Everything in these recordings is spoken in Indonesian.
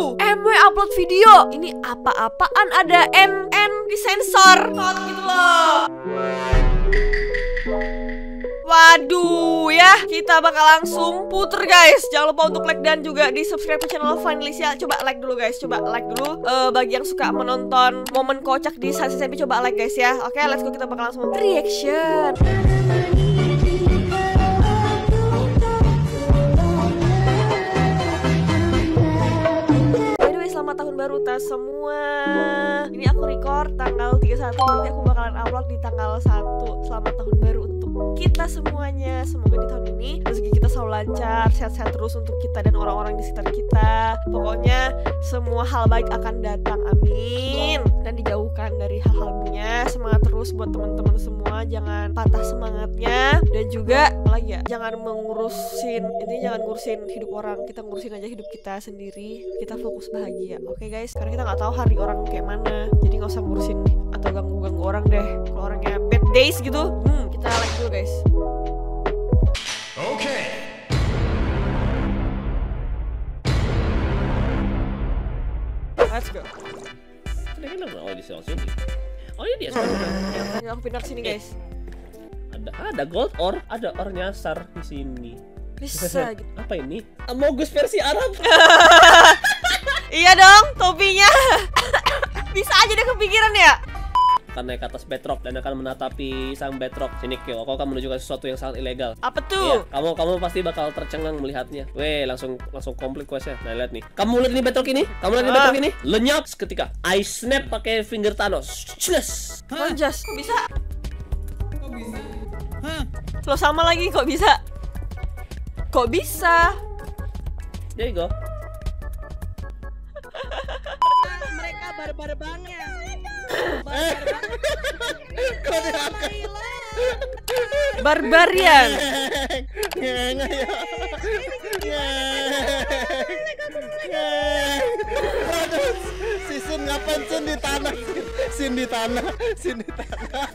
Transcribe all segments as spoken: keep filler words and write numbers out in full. Wow, M W upload video. Ini apa-apaan ada M N di sensor gitu loh. Waduh ya, kita bakal langsung puter guys. Jangan lupa untuk like dan juga di subscribe ke channel Vania Delicia. Coba like dulu guys, coba like dulu. Uh, bagi yang suka menonton momen kocak di Sans S M P, coba like guys ya. Oke, okay, let's go, kita bakal langsung reaction. Tahun baru tas semua. Ini aku record tanggal tiga puluh satu, berarti aku bakalan upload di tanggal satu. Selamat tahun baru untuk kita semuanya. Semoga di tahun ini rezeki kita selalu lancar, sehat-sehat terus untuk kita dan orang-orang di sekitar kita. Pokoknya semua hal baik akan datang. Amin. Dan dijauhkan dari hal-hal buruknya. Semangat terus buat teman-teman semua, jangan patah semangatnya. Dan juga lagi ya, jangan mengurusin ini, jangan ngurusin hidup orang. Kita ngurusin aja hidup kita sendiri. Kita fokus bahagia. Oke okay guys, karena kita nggak tahu hari orang kayak mana, jadi nggak usah ngurusin atau ganggu-ganggu orang deh. Kalau orangnya bad days gitu, hmm, kita like dulu guys. Oke. Okay. Let's go. Kenapa nggak mau di Samsung? Oh ini dia. Yang pindah sini guys. Ada ada gold ore, ada ore nyasar di sini. Bisa. Apa ini? Amogus versi Arab. Iya dong, topinya. Bisa aja deh kepikiran ya. Akan naik atas bedrock dan akan menatapi sang bedrock. Sini Kyo, kau akan menunjukkan sesuatu yang sangat ilegal. Apa tuh? Iya, kamu kamu pasti bakal tercengang melihatnya. Weh, langsung langsung komplit questnya. Nah, lihat nih. Kamu lihat ini bedrock ini? Kamu lihat ini bedrock ini? Lenyap seketika. I snap pakai finger Thanos. Jelas. Anjas, kok bisa? Kok bisa? Hah? Lo sama lagi kok bisa? Kok bisa? There you go. Mereka barbar banget. Barbarian. Season ngapain sin di tanah? Sin di tanah, sin di tanah.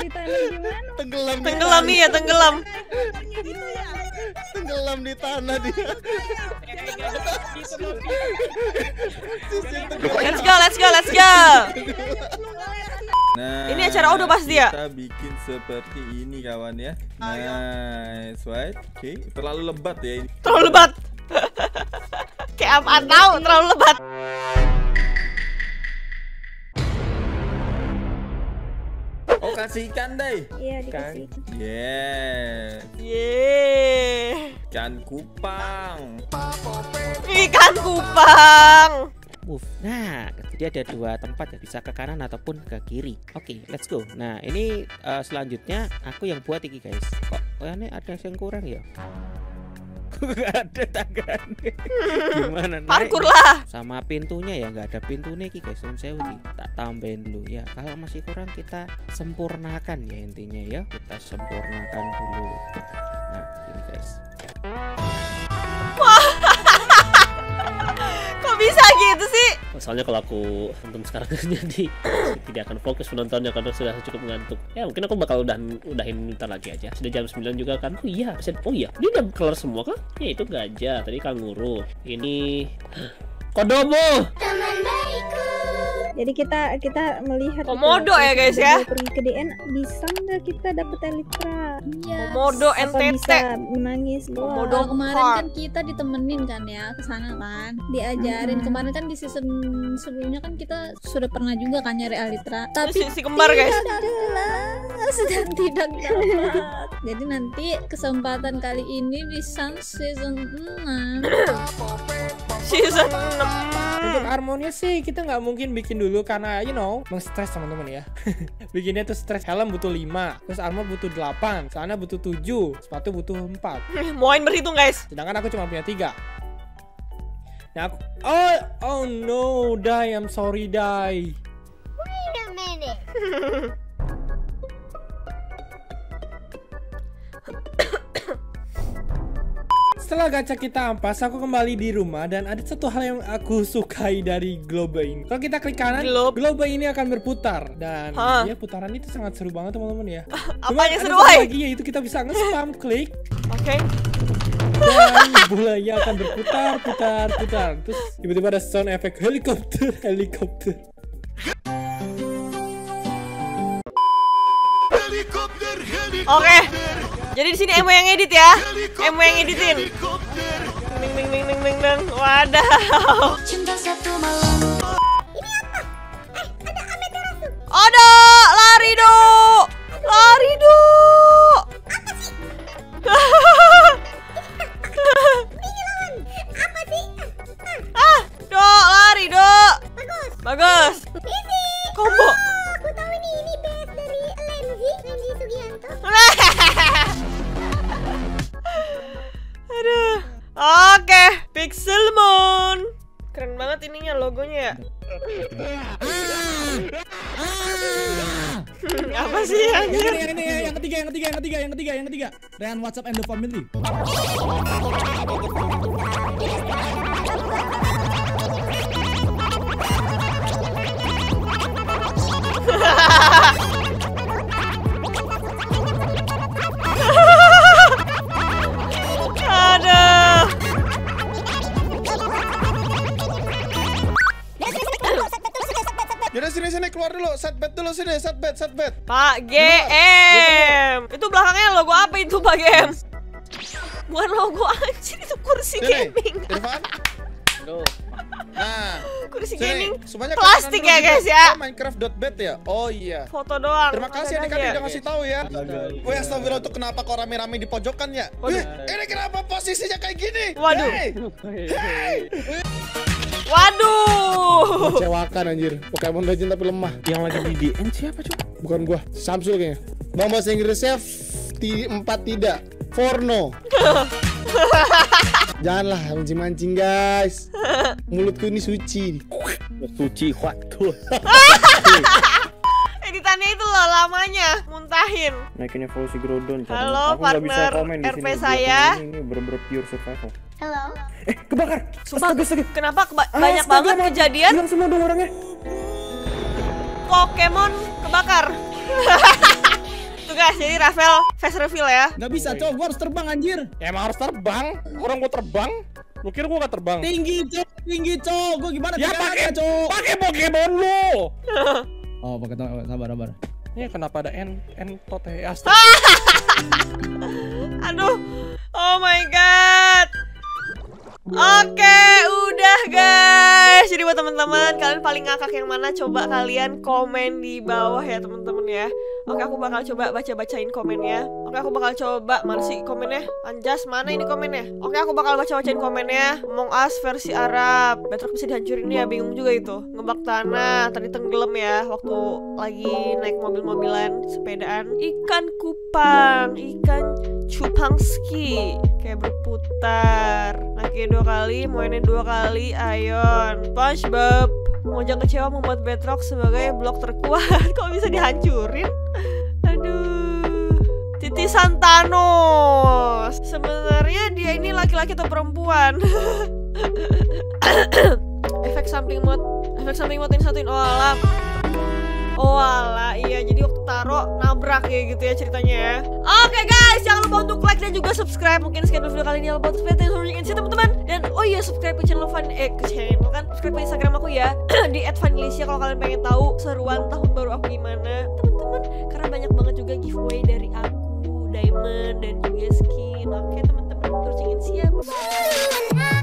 Di tanah gimana? Tenggelam. Tenggelam ya, tenggelam. Tenggelam di tanah dia. Let's go, let's go, let's go. Nah, ini acara udah pasti ya. Kita bikin seperti ini kawan ya. Nice, right? Oke, okay. Terlalu lebat ya ini. Terlalu lebat. Kayak apaan tahu, terlalu lebat. Oh, kasih ikan deh. Iya, dikasih ikan. Yeah. Yeah. Ikan kupang. Ikan kupang. Move. Nah, jadi ada dua tempat ya, bisa ke kanan ataupun ke kiri. Oke, okay, let's go. Nah, ini uh, selanjutnya aku yang buat ini guys. Kok oh, ini ada yang kurang ya? Gak ada tanggane. Gimana? Parkur lah. Sama pintunya ya, nggak ada pintunya ki guys. Saya tak tambahin dulu ya. Kalau masih kurang kita sempurnakan ya intinya ya. Kita sempurnakan dulu. Nah, ini guys. Bisa gitu sih. Soalnya kalau aku nonton sekarang jadi tidak akan fokus menontonnya karena sudah cukup ngantuk. Ya mungkin aku bakal udahin udahin bentar lagi aja. Sudah jam sembilan juga kan? Oh iya, oh iya. Ini udah kelar semua kan? Ya itu gajah, tadi kanguru. Ini kodomo. Teman baikku. Jadi kita kita melihat Komodo ya guys ya. Pergi ke D N bisa nggak kita dapat Elytra? Yes. Komodo N T T. Menangis Komodo kemarin kan kita ditemenin kan ya ke sana kan. Diajarin hmm. Kemarin kan di season sebelumnya kan kita sudah pernah juga kan nyari Elytra. Tapi si, si kembar guys. Sudah tidak dapat. Jadi nanti kesempatan kali ini di Sans season enam. Season enam. Untuk armornya sih kita nggak mungkin bikin dulu karena you know meng-stress teman-teman ya. Bikinnya tuh stress. Helm butuh lima, terus armor butuh delapan, celana butuh tujuh, sepatu butuh empat. Moin berhitung guys. Sedangkan aku cuma punya tiga. Nah, aku... oh oh no, die, I'm sorry die. Wait a minute. Setelah gacha kita ampas, aku kembali di rumah dan ada satu hal yang aku sukai dari globe ini. Kalau kita klik kanan, globe, globe ini akan berputar dan huh? Ya putaran itu sangat seru banget teman-teman ya. Apa yang seru lagi yaitu kita bisa nge-spam klik. Oke. Okay. dan bolanya akan berputar, putar, putar. Terus tiba-tiba ada sound effect helikopter, helikopter. Oke, okay. Jadi di sini Emo yang edit ya, Emo yang editin. Ning ning ning ning ning ning, wadaw. Ini apa? Eh, ada Amaterasu. Ada, lari do, lari do. Apa sih? Ini lawan. Apa sih? Ah, do, lari do. Bagus. Bagus. Ini. Combo. Aku tahu ini ini base dari Lenzi, Lenzi Sugianto. Aduh. Oke, Pixelmon. Keren banget ininya logonya ya. Apa sih yang ini, yang ini, yang ketiga, yang ketiga, yang ketiga, yang ketiga, yang ketiga. Dan WhatsApp and the family. Yaudah sini sini keluar dulu, setback dulu sini, setback setback. Pak G M. Itu belakangnya logo apa itu Pak G M? Bukan logo anjir, itu kursi sini, gaming. Irfan. Nah, kursi sini, gaming. Plastik ya guys ya. Minecraft.bet ya. Oh iya. Foto doang. Terima kasih adik-adik udah ngasih tahu ya. Woi, astagfirullah tuh kenapa kok rame-rame di pojokan ya? Wih, ini kenapa posisinya kayak gini? Waduh. Hey. Hey. Waduh, kecewakan anjir. Pokemon Legend tapi lemah. Yang lagi di D M C siapa cuy? Bukan gua, Samsung kayaknya. Bang bahasa Inggrisnya empat tidak, Forno. Janganlah mancing-mancing guys. Mulutku ini suci. Suci waktu. Editannya itu loh lamanya, muntahin. Naiknya evolusi Grudon. Halo partner R P saya. Ini bener-bener pure survival. Halo. Eh, kebakar. Sumpah, astaga, kenapa keba astaga, banyak banget astaga, kejadian? Hilang semua dong orangnya. Pokemon kebakar. Tuh guys, jadi Rafael face reveal ya. Gak bisa, coba gua harus terbang anjir. Ya emang harus terbang. Orang gua terbang. Lu kira gua gak terbang? Tinggi, cok. Tinggi, cok. Gua gimana? Ya pakai, cok. Pakai Pokemon lu. Oh, pakai sabar, sabar. Ini ya, kenapa ada N N tote astaga. Aduh. Oh my god. Oke, udah guys. Jadi buat teman-teman, kalian paling ngakak yang mana? Coba kalian komen di bawah ya teman-teman ya. Oke, aku bakal coba baca-bacain komennya. Oke, aku bakal coba mana sih komennya? Anjas, mana ini komennya? Oke, aku bakal baca-bacain komennya. Among Us versi Arab. Betrok bisa dihancurin ya, bingung juga itu. Ngebak tanah, tadi tenggelam ya waktu lagi naik mobil-mobilan, sepedaan. Ikan kupang, ikan cupang ski. Kayak berputar. Oke, dua kali, mainin dua kali. Ayon, SpongeBob. Mojang kecewa membuat Bedrock sebagai blok terkuat. Kok bisa dihancurin? Aduh. Titisan Thanos. Sebenarnya dia ini laki-laki atau perempuan? Efek samping mod. Efek samping mod ini satuin. Oh alam. Oh alah, iya jadi waktu taruh nabrak ya gitu ya ceritanya ya. Oke okay, guys, jangan lupa untuk like dan juga subscribe. Mungkin sekian video kali ini, jangan lupa untuk subscribe teman-teman. Dan oh iya, subscribe ke channel Fun X, eh, kan subscribe ke Instagram aku ya di et vania delicia kalau kalian pengen tahu seruan tahun baru aku gimana teman-teman. Karena banyak banget juga giveaway dari aku, diamond dan juga skin. Oke okay, teman-teman, terus ingin siap.